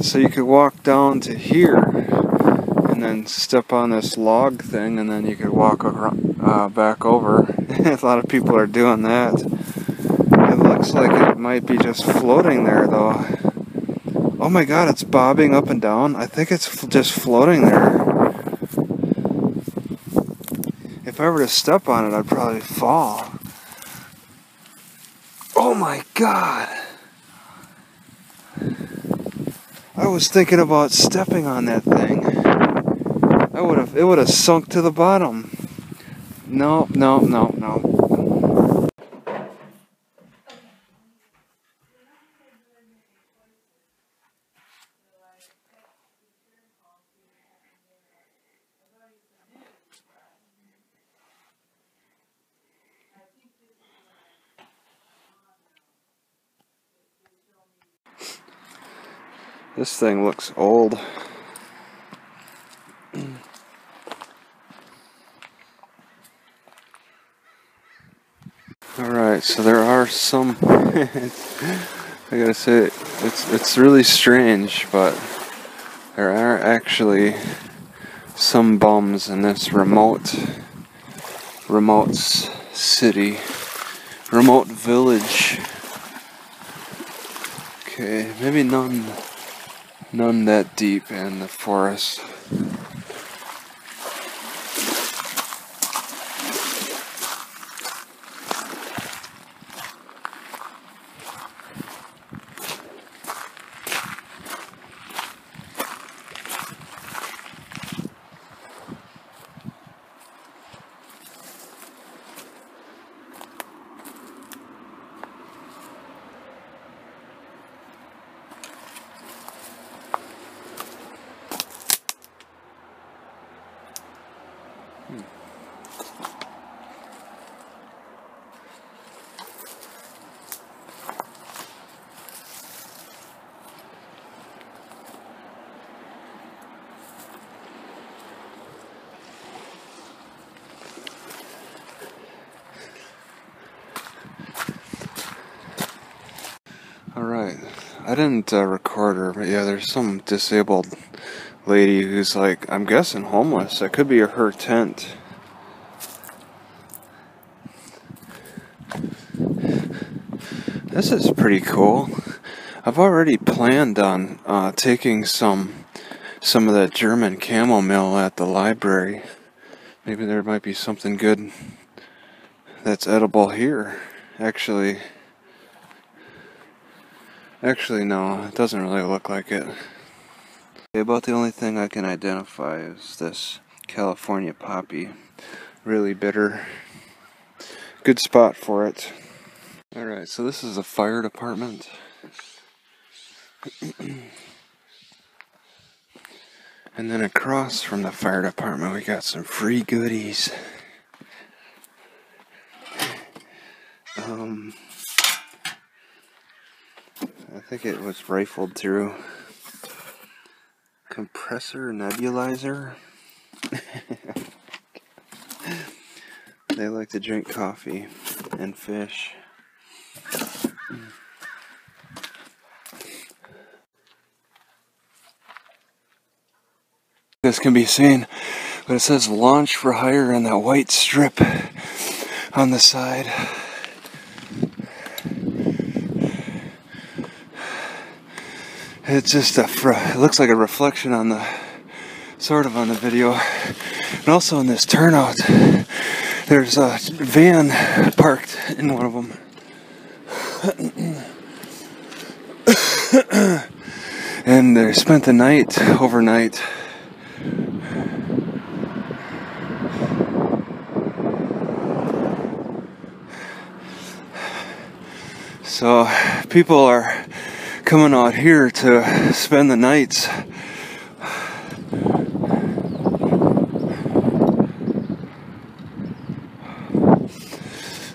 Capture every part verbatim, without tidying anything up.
So you could walk down to here and then step on this log thing and then you could walk around, uh, back over. A lot of people are doing that. It looks like it might be just floating there though. Oh my god, it's bobbing up and down. I think it's f just floating there. If I were to step on it, I'd probably fall. Oh my god! I was thinking about stepping on that thing. I would have. It would have sunk to the bottom. No, no, no, no. This thing looks old. Alright, so there are some... I gotta say, it's, it's really strange, but there are actually some bums in this remote, remote city, remote village. Okay, maybe none... None that deep in the forest. I didn't uh, record her, but yeah, there's some disabled lady who's like, I'm guessing homeless. That could be her tent. This is pretty cool. I've already planned on uh, taking some some of that German chamomile at the library. Maybe there might be something good that's edible here, actually. Actually, no, it doesn't really look like it. About the only thing I can identify is this California poppy. Really bitter. Good spot for it. Alright, so this is the fire department. And then across from the fire department, we got some free goodies. Um... I think it was rifled through. Compressor nebulizer. They like to drink coffee and fish. This can be seen, but it says launch for hire on that white strip on the side. It's just a, it looks like a reflection on the, sort of on the video. And also in this turnout, there's a van parked in one of them. And they spent the night, overnight. So, people are coming out here to spend the nights.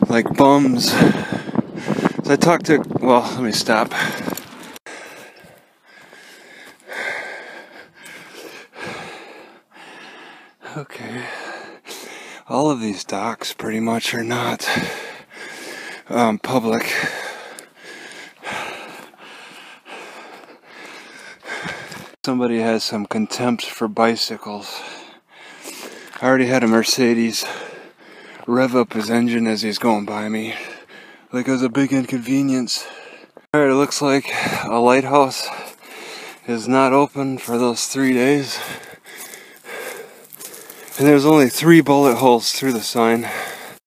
Like bums. So I talked to, well, let me stop. Okay. All of these docks pretty much are not um, public. Somebody has some contempt for bicycles. I already had a Mercedes rev up his engine as he's going by me. Like it was a big inconvenience. Alright, it looks like a lighthouse is not open for those three days. And there's only three bullet holes through the sign.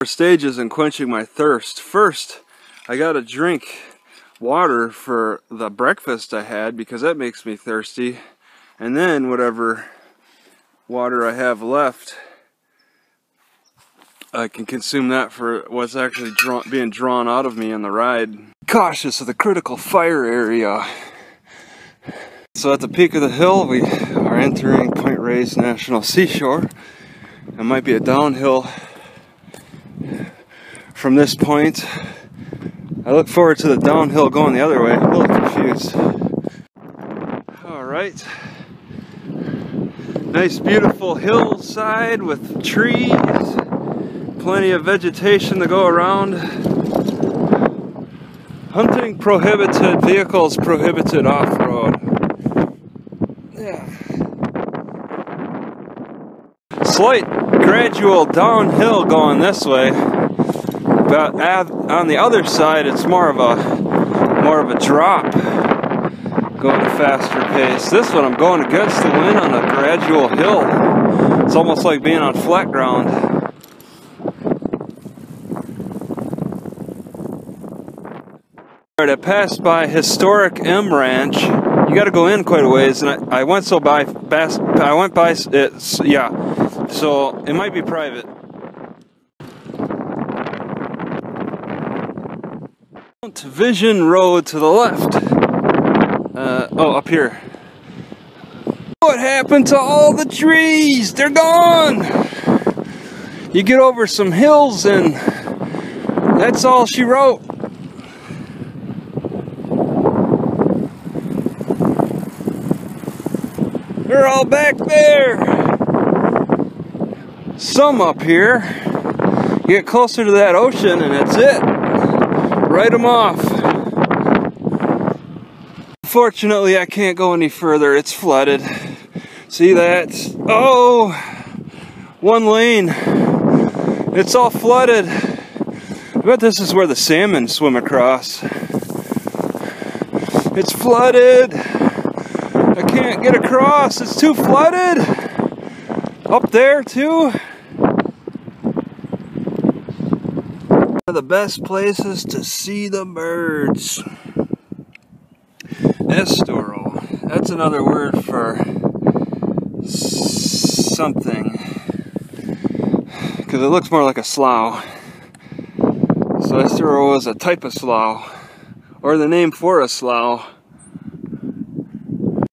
First stage is in quenching my thirst. First, I gotta drink water for the breakfast I had because that makes me thirsty. And then whatever water I have left, I can consume that for what's actually draw being drawn out of me on the ride. Cautious of the critical fire area. So at the peak of the hill, we are entering Point Reyes National Seashore. It might be a downhill from this point. I look forward to the downhill going the other way. I'm a little confused. Alright. Nice beautiful hillside with trees. Plenty of vegetation to go around. Hunting prohibited, vehicles prohibited off-road. Yeah. Slight gradual downhill going this way. But on the other side, it's more of a more of a drop, going at a faster pace. This one, I'm going against the wind on a gradual hill. It's almost like being on flat ground. All right, I passed by Historic M Ranch. You got to go in quite a ways, and I, I went so by fast. I went by it. Yeah, so it might be private. Vision road to the left. Uh, oh, up here. What happened to all the trees? They're gone! You get over some hills and that's all she wrote. They're all back there. Some up here. You get closer to that ocean and that's it. Write them off. Fortunately, I can't go any further. It's flooded. See that? Oh, one lane. It's all flooded. I bet this is where the salmon swim across. It's flooded. I can't get across. It's too flooded. Up there, too. The best places to see the birds. Estero. That's another word for something. Because it looks more like a slough. So Estero was a type of slough. Or the name for a slough.